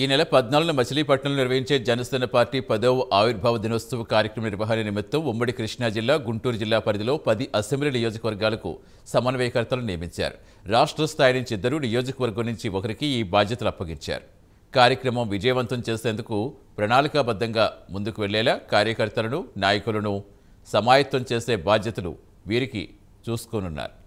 ఈ నెల 14న మచిలీపట్నంలో నిర్వహించే జనసేన పార్టీ 10వ ఆవిర్భావ దినోత్సవ కార్యక్రమ నిర్వహణ నిమిత్తం ఉమ్మడి కృష్ణా జిల్లా గుంటూరు జిల్లా పరిధిలో 10 అసెంబ్లీ నియోజకవర్గాలకు సమన్వయకర్తలను నియమించారు. రాష్ట్ర స్థాయి నుంచి ఇద్దరు, నియోజకవర్గం నుంచి ఒకరికి ఈ బాధ్యతలు అప్పగించారు. కార్యక్రమం విజయవంతం చేసేందుకు ప్రణాళికాబద్ధంగా ముందుకు వెళ్లేలా కార్యకర్తలను, నాయకులను సమాయత్తం చేసే బాధ్యతలు వీరికి చూసుకోనున్నారు.